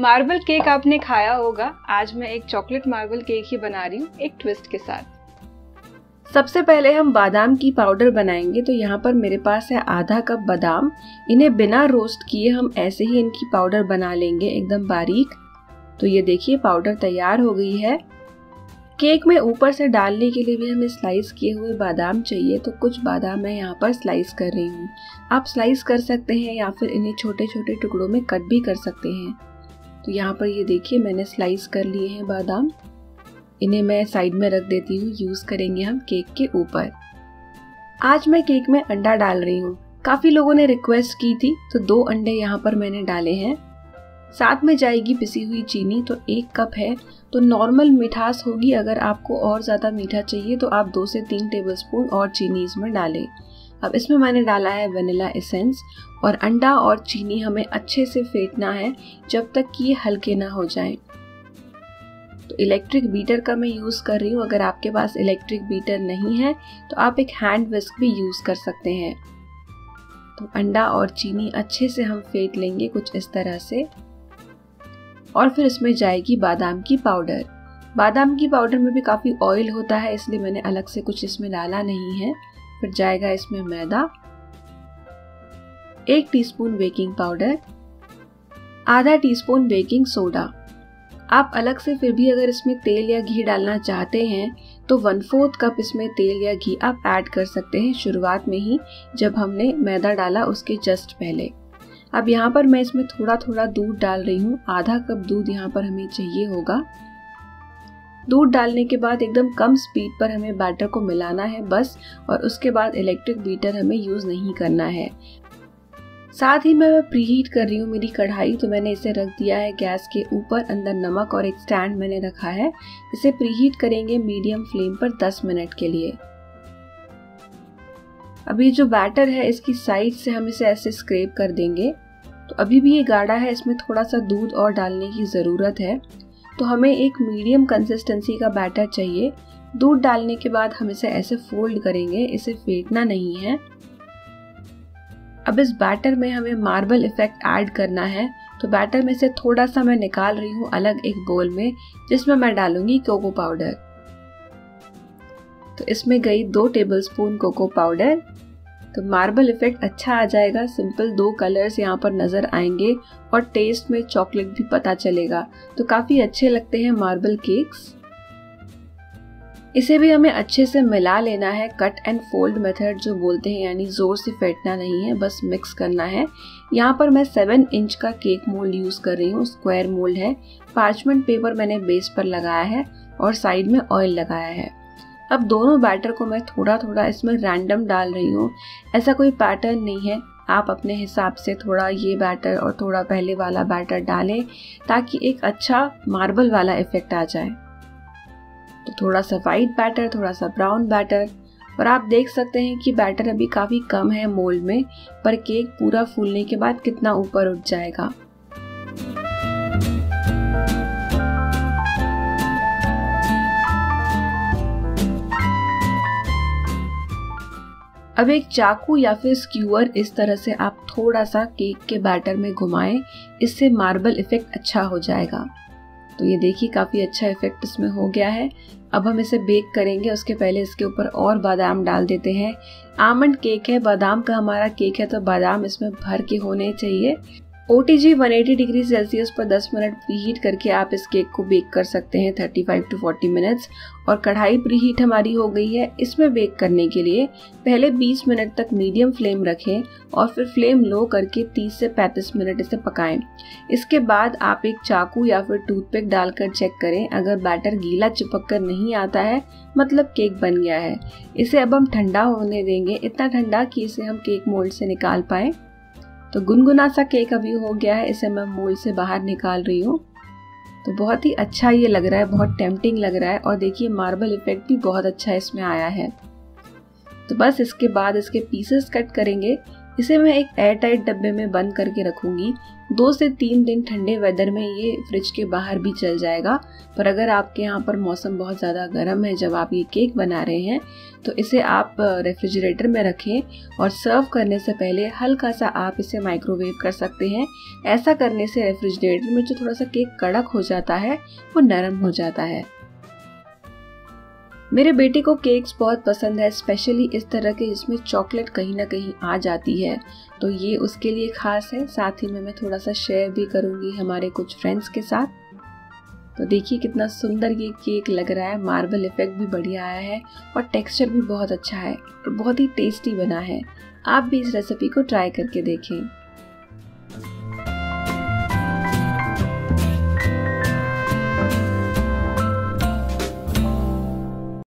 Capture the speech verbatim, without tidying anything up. Marble cake आपने खाया होगा, आज मैं एक चॉकलेट मार्बल केक ही बना रही हूँ एक ट्विस्ट के साथ। सबसे पहले हम बादाम की पाउडर बनाएंगे, तो यहाँ पर मेरे पास है आधा कप बादाम। इन्हें बिना रोस्ट किए हम ऐसे ही इनकी पाउडर बना लेंगे एकदम बारीक। तो ये देखिए पाउडर तैयार हो गई है। केक में ऊपर से डालने के लिए भी हमें स्लाइस किए हुए बादाम चाहिए, तो कुछ बादाम मैं यहाँ पर स्लाइस कर रही हूँ। आप स्लाइस कर सकते हैं या फिर इन्हें छोटे छोटे टुकड़ों में कट भी कर सकते हैं। तो यहाँ पर ये देखिए मैंने स्लाइस कर लिए हैं बादाम। इन्हें मैं साइड में रख देती हूँ, यूज़ करेंगे हम केक के ऊपर। आज मैं केक में अंडा डाल रही हूँ। काफ़ी लोगों ने रिक्वेस्ट की थी, तो दो अंडे यहाँ पर मैंने डाले हैं। साथ में जाएगी पिसी हुई चीनी, तो एक कप है। तो नॉर्मल मिठास होगी, अगर आपको और ज़्यादा मीठा चाहिए तो आप दो से तीन टेबलस्पून और चीनी इसमें डालें। अब इसमें मैंने डाला है वनीला एसेंस। और अंडा और चीनी हमें अच्छे से फेंटना है जब तक कि ये हल्के ना हो जाएं। तो इलेक्ट्रिक बीटर का मैं यूज़ कर रही हूँ। अगर आपके पास इलेक्ट्रिक बीटर नहीं है तो आप एक हैंड विस्क भी यूज़ कर सकते हैं। तो अंडा और चीनी अच्छे से हम फेंट लेंगे कुछ इस तरह से। और फिर इसमें जाएगी बादाम की पाउडर। बादाम की पाउडर में भी काफ़ी ऑयल होता है, इसलिए मैंने अलग से कुछ इसमें डाला नहीं है। फिर जाएगा इसमें मैदा, एक टीस्पून बेकिंग पाउडर, आधा टीस्पून बेकिंग सोडा। आप अलग से फिर भी अगर इसमें तेल या घी डालना चाहते हैं तो वन फोर्थ कप इसमें तेल या घी आप ऐड कर सकते हैं शुरुआत में ही, जब हमने मैदा डाला उसके जस्ट पहले। अब यहाँ पर मैं इसमें थोड़ा थोड़ा दूध डाल रही हूँ। आधा कप दूध यहाँ पर हमें चाहिए होगा। दूध डालने के बाद एकदम कम स्पीड पर हमें बैटर को मिलाना है बस, और उसके बाद इलेक्ट्रिक बीटर हमें यूज़ नहीं करना है। साथ ही मैं प्रीहीट कर रही हूँ मेरी कढ़ाई, तो मैंने इसे रख दिया है गैस के ऊपर। अंदर नमक और एक स्टैंड मैंने रखा है। इसे प्रीहीट करेंगे मीडियम फ्लेम पर दस मिनट के लिए। अभी जो बैटर है इसकी साइड से हम इसे ऐसे स्क्रैप कर देंगे। तो अभी भी ये गाढ़ा है, इसमें थोड़ा सा दूध और डालने की ज़रूरत है। तो हमें एक मीडियम कंसिस्टेंसी का बैटर चाहिए। दूध डालने के बाद हम इसे ऐसे फोल्ड करेंगे, इसे फेंटना नहीं है। अब इस बैटर में हमें मार्बल इफेक्ट ऐड करना है। तो बैटर में से थोड़ा सा मैं निकाल रही हूँ अलग एक बोल में, जिसमें मैं डालूँगी कोको पाउडर। तो इसमें गई दो टेबलस्पून कोको पाउडर। तो मार्बल इफेक्ट अच्छा आ जाएगा। सिंपल दो कलर्स यहाँ पर नज़र आएंगे और टेस्ट में चॉकलेट भी पता चलेगा। तो काफ़ी अच्छे लगते हैं मार्बल केक्स। इसे भी हमें अच्छे से मिला लेना है। कट एंड फोल्ड मेथड जो बोलते हैं, यानी ज़ोर से फेंटना नहीं है, बस मिक्स करना है। यहाँ पर मैं सेवन इंच का केक मोल्ड यूज़ कर रही हूँ। स्क्वायर मोल्ड है। पार्चमेंट पेपर मैंने बेस पर लगाया है और साइड में ऑयल लगाया है। अब दोनों बैटर को मैं थोड़ा थोड़ा इसमें रैंडम डाल रही हूँ। ऐसा कोई पैटर्न नहीं है, आप अपने हिसाब से थोड़ा ये बैटर और थोड़ा पहले वाला बैटर डालें ताकि एक अच्छा मार्बल वाला इफ़ेक्ट आ जाए। तो थोड़ा सा वाइट बैटर, थोड़ा सा ब्राउन बैटर। और आप देख सकते हैं कि बैटर अभी काफ़ी कम है मोल्ड में, पर केक पूरा फूलने के बाद कितना ऊपर उठ जाएगा। अब एक चाकू या फिर स्क्यूअर इस तरह से आप थोड़ा सा केक के बैटर में घुमाएं, इससे मार्बल इफ़ेक्ट अच्छा हो जाएगा। तो ये देखिए काफ़ी अच्छा इफ़ेक्ट इसमें हो गया है। अब हम इसे बेक करेंगे। उसके पहले इसके ऊपर और बादाम डाल देते हैं। आमंड केक है, बादाम का हमारा केक है, तो बादाम इसमें भर के होने चाहिए। ओ टी जी एक सौ अस्सी डिग्री सेल्सियस पर दस मिनट प्रीहीट करके आप इस केक को बेक कर सकते हैं पैंतीस टू चालीस मिनट्स। और कढ़ाई प्रीहीट हमारी हो गई है। इसमें बेक करने के लिए पहले बीस मिनट तक मीडियम फ्लेम रखें और फिर फ्लेम लो करके तीस से पैंतीस मिनट इसे पकाएं। इसके बाद आप एक चाकू या फिर टूथपिक डालकर चेक करें। अगर बैटर गीला चिपक कर नहीं आता है, मतलब केक बन गया है। इसे अब हम ठंडा होने देंगे, इतना ठंडा कि इसे हम केक मोल्ड से निकाल पाएँ। तो गुनगुना सा केक अभी हो गया है, इसे मैं मोल्ड से बाहर निकाल रही हूँ। तो बहुत ही अच्छा ये लग रहा है, बहुत टेम्पटिंग लग रहा है। और देखिए मार्बल इफेक्ट भी बहुत अच्छा इसमें आया है। तो बस इसके बाद इसके पीसेस कट करेंगे। इसे मैं एक एयर टाइट डब्बे में बंद करके रखूंगी। दो से तीन दिन ठंडे वेदर में ये फ्रिज के बाहर भी चल जाएगा। पर अगर आपके यहाँ पर मौसम बहुत ज़्यादा गर्म है जब आप ये केक बना रहे हैं, तो इसे आप रेफ्रिजरेटर में रखें और सर्व करने से पहले हल्का सा आप इसे माइक्रोवेव कर सकते हैं। ऐसा करने से रेफ्रिजरेटर में जो थोड़ा सा केक कड़क हो जाता है वो नरम हो जाता है। मेरे बेटे को केक्स बहुत पसंद है, स्पेशली इस तरह के जिसमें चॉकलेट कहीं ना कहीं आ जाती है, तो ये उसके लिए खास है। साथ ही में मैं थोड़ा सा शेयर भी करूँगी हमारे कुछ फ्रेंड्स के साथ। तो देखिए कितना सुंदर ये केक लग रहा है, मार्बल इफेक्ट भी बढ़िया आया है और टेक्सचर भी बहुत अच्छा है और बहुत ही टेस्टी बना है। आप भी इस रेसिपी को ट्राई करके देखें।